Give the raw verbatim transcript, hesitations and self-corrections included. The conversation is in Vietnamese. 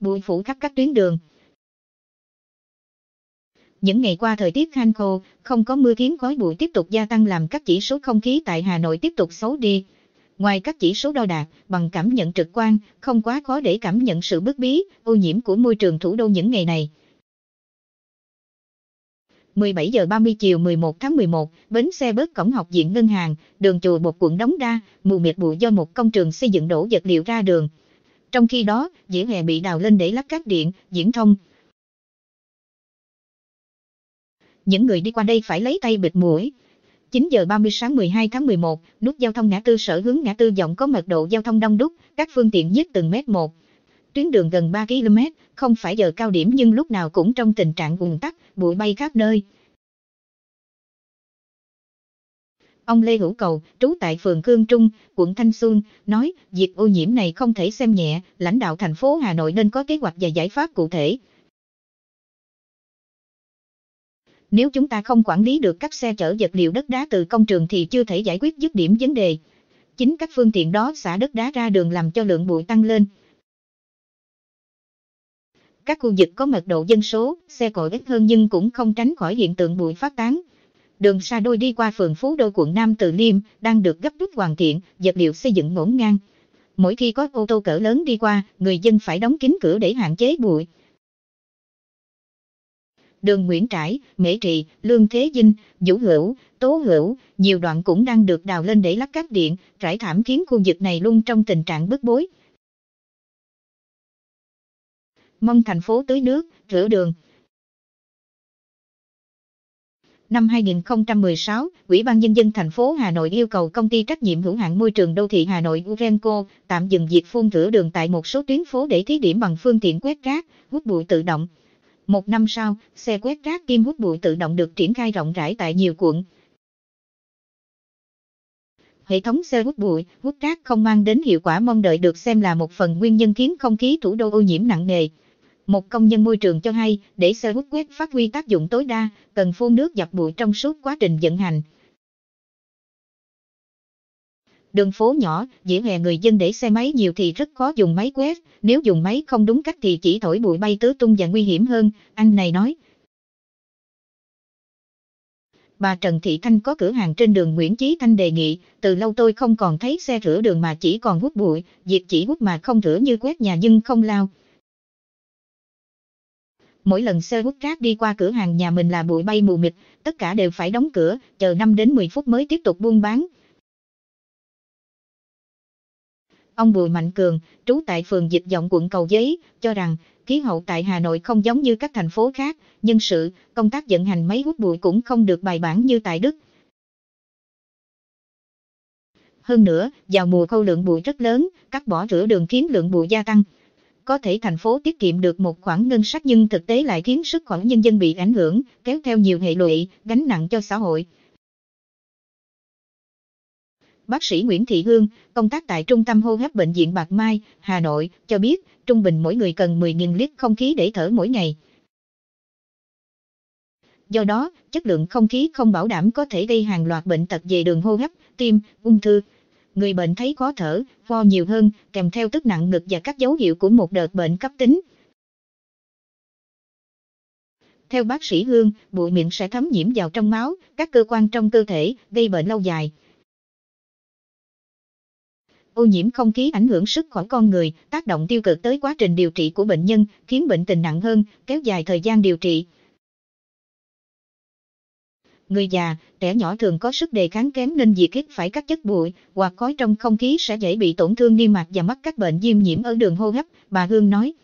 bụi phủ khắp các tuyến đường. Những ngày qua thời tiết hanh khô, không có mưa khiến khói bụi tiếp tục gia tăng làm các chỉ số không khí tại Hà Nội tiếp tục xấu đi. Ngoài các chỉ số đo đạc, bằng cảm nhận trực quan, không quá khó để cảm nhận sự bức bí, ô nhiễm của môi trường thủ đô những ngày này. mười bảy giờ ba mươi chiều mười một tháng mười một, bến xe bớt cổng học viện ngân hàng, đường Chùa Bột quận Đống Đa, mù mịt bụi do một công trường xây dựng đổ vật liệu ra đường. Trong khi đó, vỉa hè bị đào lên để lắp cáp điện, viễn thông. Những người đi qua đây phải lấy tay bịt mũi. chín giờ ba mươi sáng mười hai tháng mười một, nút giao thông ngã tư Sở hướng ngã tư Vọng có mật độ giao thông đông đúc, các phương tiện nhích từng mét một. Tuyến đường gần ba ki lô mét, không phải giờ cao điểm nhưng lúc nào cũng trong tình trạng ùn tắc, bụi bay khắp nơi. Ông Lê Hữu Cầu, trú tại phường Khương Trung, quận Thanh Xuân, nói, việc ô nhiễm này không thể xem nhẹ, lãnh đạo thành phố Hà Nội nên có kế hoạch và giải pháp cụ thể. Nếu chúng ta không quản lý được các xe chở vật liệu đất đá từ công trường thì chưa thể giải quyết dứt điểm vấn đề. Chính các phương tiện đó xả đất đá ra đường làm cho lượng bụi tăng lên. Các khu vực có mật độ dân số, xe cộ ít hơn nhưng cũng không tránh khỏi hiện tượng bụi phát tán. Đường Sa Đôi đi qua phường Phú Đô quận Nam Từ Liêm đang được gấp rút hoàn thiện, vật liệu xây dựng ngổn ngang. Mỗi khi có ô tô cỡ lớn đi qua, người dân phải đóng kín cửa để hạn chế bụi. Đường Nguyễn Trãi, Mễ Trì, Lương Thế Vinh, Vũ Hữu, Tố Hữu, nhiều đoạn cũng đang được đào lên để lắp cáp điện, trải thảm khiến khu vực này luôn trong tình trạng bức bối. Mong thành phố tưới nước, rửa đường. Năm hai nghìn không trăm mười sáu, Ủy ban Nhân dân thành phố Hà Nội yêu cầu công ty trách nhiệm hữu hạn môi trường đô thị Hà Nội Urenco tạm dừng việc phun rửa đường tại một số tuyến phố để thí điểm bằng phương tiện quét rác, hút bụi tự động. Một năm sau, xe quét rác kiêm hút bụi tự động được triển khai rộng rãi tại nhiều quận. Hệ thống xe hút bụi, hút rác không mang đến hiệu quả mong đợi được xem là một phần nguyên nhân khiến không khí thủ đô ô nhiễm nặng nề. Một công nhân môi trường cho hay, để xe hút quét phát huy tác dụng tối đa, cần phun nước dập bụi trong suốt quá trình vận hành. Đường phố nhỏ, vỉa hè người dân để xe máy nhiều thì rất khó dùng máy quét, nếu dùng máy không đúng cách thì chỉ thổi bụi bay tứ tung và nguy hiểm hơn, anh này nói. Bà Trần Thị Thanh có cửa hàng trên đường Nguyễn Chí Thanh đề nghị, từ lâu tôi không còn thấy xe rửa đường mà chỉ còn hút bụi, việc chỉ hút mà không rửa như quét nhà nhưng không lao. Mỗi lần xe hút rác đi qua cửa hàng nhà mình là bụi bay mù mịt, tất cả đều phải đóng cửa, chờ năm đến mười phút mới tiếp tục buôn bán. Ông Bùi Mạnh Cường, trú tại phường Dịch Vọng quận Cầu Giấy, cho rằng, khí hậu tại Hà Nội không giống như các thành phố khác, nhân sự, công tác vận hành máy hút bụi cũng không được bài bản như tại Đức. Hơn nữa, vào mùa khô lượng bụi rất lớn, cắt bỏ rửa đường khiến lượng bụi gia tăng. Có thể thành phố tiết kiệm được một khoản ngân sách nhưng thực tế lại khiến sức khỏe nhân dân bị ảnh hưởng, kéo theo nhiều hệ lụy, gánh nặng cho xã hội. Bác sĩ Nguyễn Thị Hương, công tác tại Trung tâm Hô Hấp Bệnh viện Bạch Mai, Hà Nội, cho biết, trung bình mỗi người cần mười nghìn lít không khí để thở mỗi ngày. Do đó, chất lượng không khí không bảo đảm có thể gây hàng loạt bệnh tật về đường hô hấp, tim, ung thư. Người bệnh thấy khó thở, ho nhiều hơn, kèm theo tức nặng ngực và các dấu hiệu của một đợt bệnh cấp tính. Theo bác sĩ Hương, bụi mịn sẽ thấm nhiễm vào trong máu, các cơ quan trong cơ thể, gây bệnh lâu dài. Ô nhiễm không khí ảnh hưởng sức khỏe con người, tác động tiêu cực tới quá trình điều trị của bệnh nhân, khiến bệnh tình nặng hơn, kéo dài thời gian điều trị. Người già, trẻ nhỏ thường có sức đề kháng kém nên việc hít phải các chất bụi hoặc khói trong không khí sẽ dễ bị tổn thương niêm mạc và mắc các bệnh viêm nhiễm ở đường hô hấp, bà Hương nói.